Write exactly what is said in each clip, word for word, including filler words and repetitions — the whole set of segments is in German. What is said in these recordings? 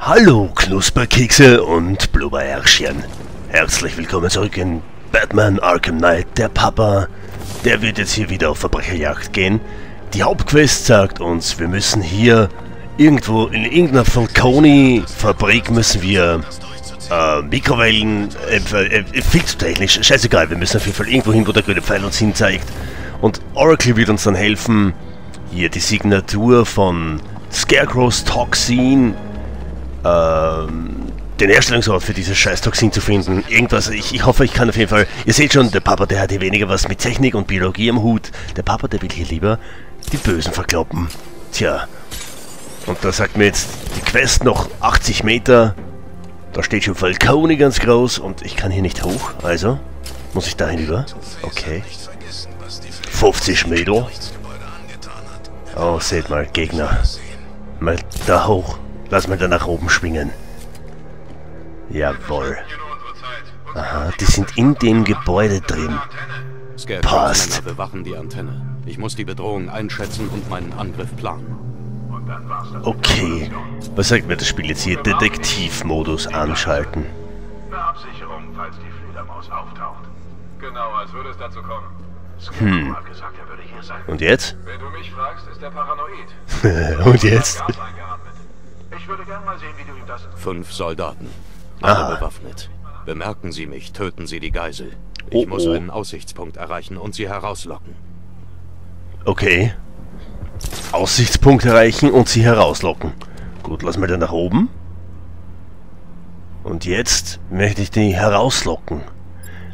Hallo Knusperkekse und Blubberherrschchen. Herzlich willkommen zurück in Batman Arkham Knight. Der Papa, der wird jetzt hier wieder auf Verbrecherjagd gehen. Die Hauptquest sagt uns, wir müssen hier irgendwo in irgendeiner Falconi-Fabrik müssen wir äh, Mikrowellen, äh, äh, viel zu technisch, scheißegal, wir müssen auf jeden Fall irgendwo hin, wo der grüne Pfeil uns hinzeigt. Und Oracle wird uns dann helfen, hier die Signatur von Scarecrows Toxin, den Herstellungsort für dieses scheiß Toxin zu finden. Irgendwas, ich, ich hoffe, ich kann auf jeden Fall... Ihr seht schon, der Papa, der hat hier weniger was mit Technik und Biologie am Hut. Der Papa, der will hier lieber die Bösen verkloppen. Tja. Und da sagt mir jetzt die Quest noch achtzig Meter. Da steht schon Falconi ganz groß und ich kann hier nicht hoch. Also, muss ich da hinüber? Okay. fünfzig Meter. Oh, seht mal, Gegner. Mal da hoch. Lass mal da nach oben schwingen. Jawohl. Aha, die sind in dem Gebäude drin. Passt. Bewachen die Antenne. Ich muss die Bedrohung einschätzen und meinen Angriff planen. Okay. Was sagt mir das Spiel jetzt hier? Detektivmodus anschalten. Eine Absicherung, falls die Fledermaus auftaucht. Genau, als würde es dazu kommen. Hm. Und jetzt? Wenn du mich fragst, ist er paranoid. Und jetzt? Ich würde gerne mal sehen, wie du ihm das... Fünf Soldaten. Alle bewaffnet. Bemerken Sie mich, töten Sie die Geisel. Ich oh, muss oh. einen Aussichtspunkt erreichen und sie herauslocken. Okay. Aussichtspunkt erreichen und sie herauslocken. Gut, lass mal dann nach oben. Und jetzt möchte ich die herauslocken.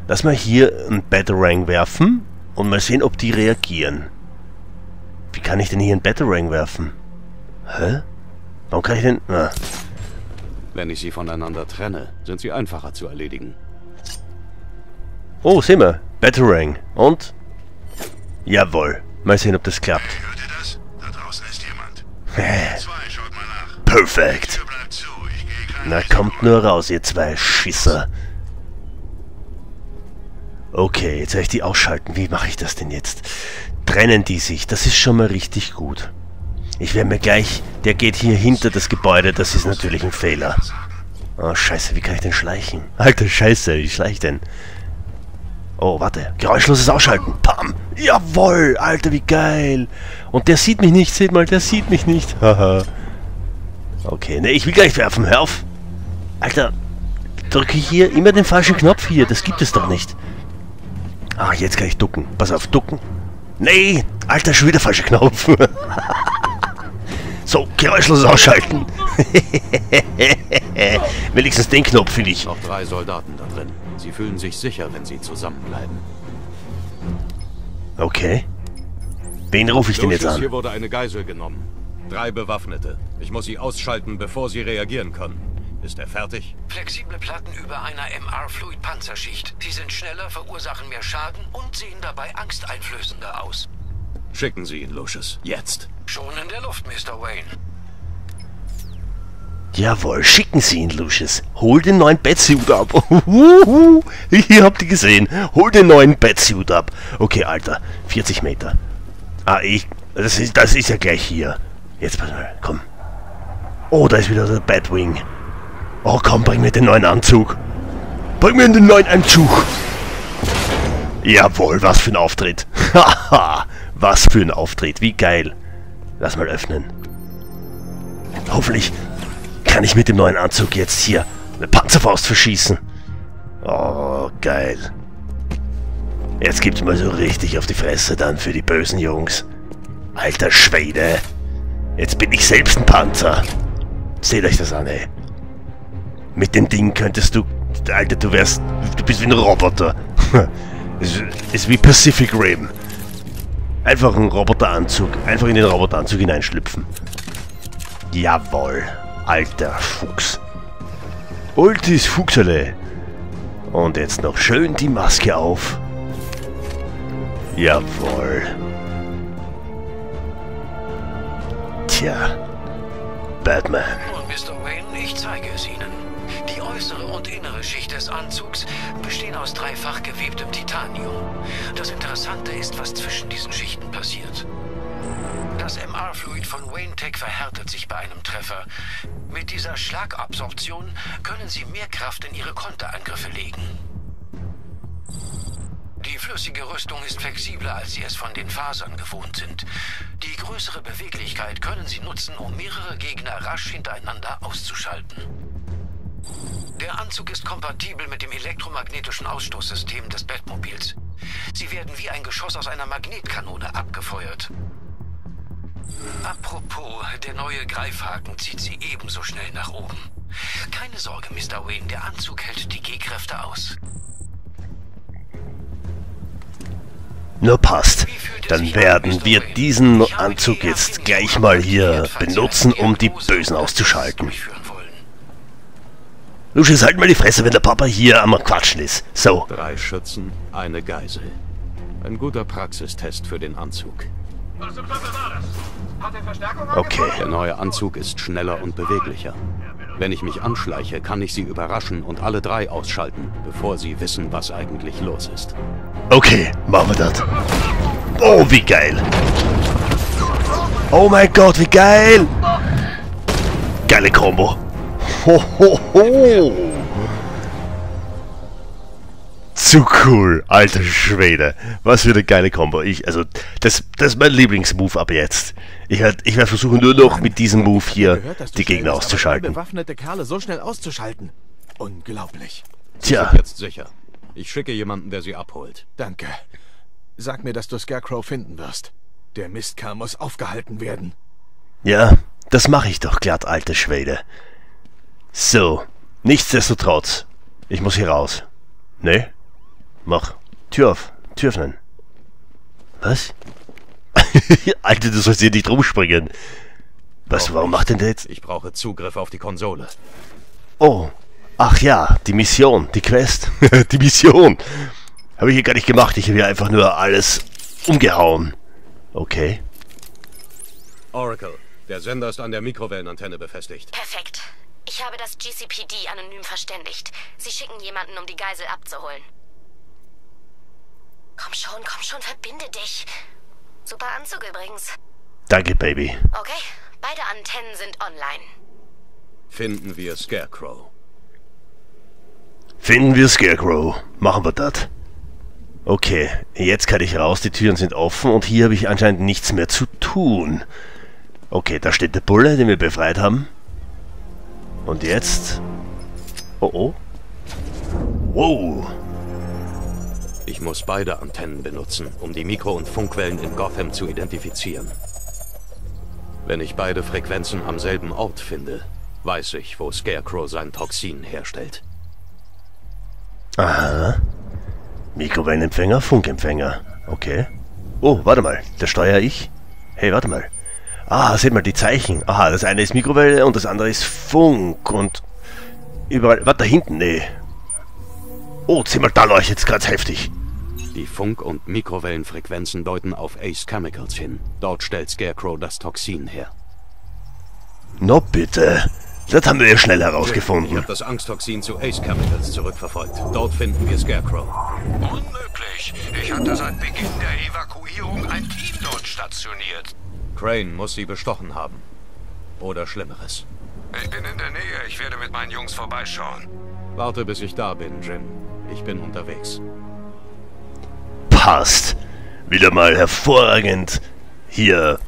Lass mal hier einen Batarang werfen und mal sehen, ob die reagieren. Wie kann ich denn hier einen Batarang werfen? Hä? Warum kann ich denn... Ah. Wenn ich sie voneinander trenne, sind sie einfacher zu erledigen. Oh, sehen wir. Batarang. Und? Jawohl. Mal sehen, ob das klappt. Hört ihr das? Da draußen ist jemand. Zwei, schaut mal nach. Perfekt. Na, kommt nur raus, ihr zwei Schisser. Okay, jetzt soll ich die ausschalten. Wie mache ich das denn jetzt? Trennen die sich. Das ist schon mal richtig gut. Ich werde mir gleich... Der geht hier hinter das Gebäude. Das ist natürlich ein Fehler. Oh, scheiße. Wie kann ich denn schleichen? Alter, scheiße. Wie schleich ich denn? Oh, warte. Geräuschloses Ausschalten. Pam. Jawohl. Alter, wie geil. Und der sieht mich nicht. Seht mal, der sieht mich nicht. Haha. Okay. Ne, ich will gleich werfen. Hör auf. Alter. Drücke ich hier immer den falschen Knopf hier. Das gibt es doch nicht. Ah, jetzt kann ich ducken. Pass auf. Ducken. Nee. Alter, schon wieder falscher Knopf. So, geräuschlos ausschalten. Wenigstens den Knopf finde ich. Noch drei Soldaten da drin. Sie fühlen sich sicher, wenn sie zusammenbleiben. Okay. Wen rufe ich denn jetzt an? Hier wurde eine Geisel genommen. Drei Bewaffnete. Ich muss sie ausschalten, bevor sie reagieren können. Ist er fertig? Flexible Platten über einer M R-Fluid Panzerschicht. Die sind schneller, verursachen mehr Schaden und sehen dabei angsteinflößender aus. Schicken Sie ihn, Lucius. Jetzt. Schon in der Luft, Mister Wayne. Jawohl, schicken Sie ihn, Lucius. Hol den neuen Batsuit ab. Hier habt ihr gesehen. Hol den neuen Batsuit ab. Okay, Alter. vierzig Meter. Ah, ich... Das ist, das ist ja gleich hier. Jetzt pass mal. Komm. Oh, da ist wieder der Batwing. Oh, komm, bring mir den neuen Anzug. Bring mir den neuen Anzug. Jawohl, was für ein Auftritt. Haha. Was für ein Auftritt, wie geil. Lass mal öffnen. Hoffentlich kann ich mit dem neuen Anzug jetzt hier eine Panzerfaust verschießen. Oh, geil. Jetzt gibt's mal so richtig auf die Fresse dann für die bösen Jungs. Alter Schwede. Jetzt bin ich selbst ein Panzer. Seht euch das an, ey. Mit dem Ding könntest du... Alter, du wärst... Du bist wie ein Roboter. Es ist wie Pacific Rim. Einfach einen Roboteranzug. Einfach in den Roboteranzug hineinschlüpfen. Jawohl. Alter Fuchs. Ultis Fuchsele. Und jetzt noch schön die Maske auf. Jawohl. Tja. Batman. Nun, Mister Wayne, ich zeige es Ihnen. Die äußere und innere Schicht des Anzugs bestehen aus dreifach gewebtem Titanium. Das Interessante ist, was zwischen diesen Schichten passiert. Das M R-Fluid von WayneTech verhärtet sich bei einem Treffer. Mit dieser Schlagabsorption können Sie mehr Kraft in Ihre Konterangriffe legen. Die flüssige Rüstung ist flexibler, als Sie es von den Fasern gewohnt sind. Die größere Beweglichkeit können Sie nutzen, um mehrere Gegner rasch hintereinander auszuschalten. Der Anzug ist kompatibel mit dem elektromagnetischen Ausstoßsystem des Batmobils. Sie werden wie ein Geschoss aus einer Magnetkanone abgefeuert. Apropos, der neue Greifhaken zieht Sie ebenso schnell nach oben. Keine Sorge, Mister Wayne, der Anzug hält die G-Kräfte aus. Na passt. Dann werden wir diesen Anzug jetzt gleich mal hier benutzen, um die Bösen auszuschalten. Lucius, halt mal die Fresse, wenn der Papa hier am Quatschen ist. So. Drei Schützen, eine Geisel. Ein guter Praxistest für den Anzug. Okay. Der neue Anzug ist schneller und beweglicher. Wenn ich mich anschleiche, kann ich sie überraschen und alle drei ausschalten, bevor sie wissen, was eigentlich los ist. Okay, machen wir das. Oh, wie geil. Oh mein Gott, wie geil. Geile Combo. Ho, ho, ho. Zu cool, alter Schwede. Was für eine geile Combo. Ich, also, das, das ist mein Lieblingsmove ab jetzt. Ich werde ich werd versuchen, nur noch mit diesem Move hier gehört, die Gegner bist, auszuschalten. Bewaffnete Kerle so schnell auszuschalten. Unglaublich. Tja. Ich bin jetzt sicher. Ich schicke jemanden, der sie abholt. Danke. Sag mir, dass du Scarecrow finden wirst. Der Mistkerl muss aufgehalten werden. Ja, das mache ich doch glatt, alter Schwede. So, nichtsdestotrotz. Ich muss hier raus. Ne? Mach. Tür auf. Tür öffnen. Was? Alter, du sollst hier nicht rumspringen. Was, warum macht denn der jetzt? Ich brauche Zugriff auf die Konsole. Oh. Ach ja, die Mission. Die Quest. Die Mission. Habe ich hier gar nicht gemacht. Ich habe hier einfach nur alles umgehauen. Okay. Oracle, der Sender ist an der Mikrowellenantenne befestigt. Perfekt. Ich habe das G C P D anonym verständigt. Sie schicken jemanden, um die Geisel abzuholen. Komm schon, komm schon, verbinde dich. Super Anzug übrigens. Danke, Baby. Okay, beide Antennen sind online. Finden wir Scarecrow. Finden wir Scarecrow. Machen wir das. Okay, jetzt kann ich raus, die Türen sind offen und hier habe ich anscheinend nichts mehr zu tun. Okay, da steht der Bulle, den wir befreit haben. Und jetzt? Oh oh. Wow. Ich muss beide Antennen benutzen, um die Mikro- und Funkwellen in Gotham zu identifizieren. Wenn ich beide Frequenzen am selben Ort finde, weiß ich, wo Scarecrow sein Toxin herstellt. Aha. Mikrowellenempfänger, Funkempfänger. Okay. Oh, warte mal. Das steuere ich? Hey, warte mal. Ah, seht mal die Zeichen. Aha, das eine ist Mikrowelle und das andere ist Funk und überall. Was da hinten? Nee. Oh, seht mal, da leuchtet es ganz heftig. Die Funk- und Mikrowellenfrequenzen deuten auf Ace Chemicals hin. Dort stellt Scarecrow das Toxin her. No bitte. Das haben wir ja schnell herausgefunden. Ich habe das Angsttoxin zu Ace Chemicals zurückverfolgt. Dort finden wir Scarecrow. Unmöglich. Ich hatte seit Beginn der Evakuierung ein Team dort stationiert. Crane muss sie bestochen haben. Oder Schlimmeres. Ich bin in der Nähe. Ich werde mit meinen Jungs vorbeischauen. Warte, bis ich da bin, Jim. Ich bin unterwegs. Passt. Wieder mal hervorragend hier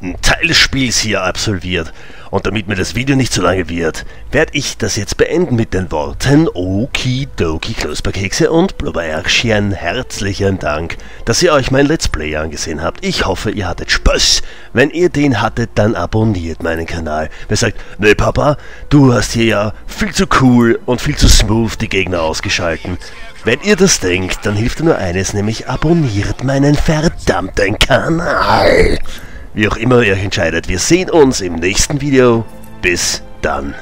ein Teil des Spiels hier absolviert. Und damit mir das Video nicht zu lange wird, werde ich das jetzt beenden mit den Worten Okidoki Knusperkekse und Blubberärschchen. Herzlichen Dank, dass ihr euch mein Let's Play angesehen habt. Ich hoffe, ihr hattet Spaß. Wenn ihr den hattet, dann abonniert meinen Kanal. Wer sagt, nee Papa, du hast hier ja viel zu cool und viel zu smooth die Gegner ausgeschalten. Wenn ihr das denkt, dann hilft nur eines, nämlich abonniert meinen verdammten Kanal. Wie auch immer ihr euch entscheidet, wir sehen uns im nächsten Video. Bis dann.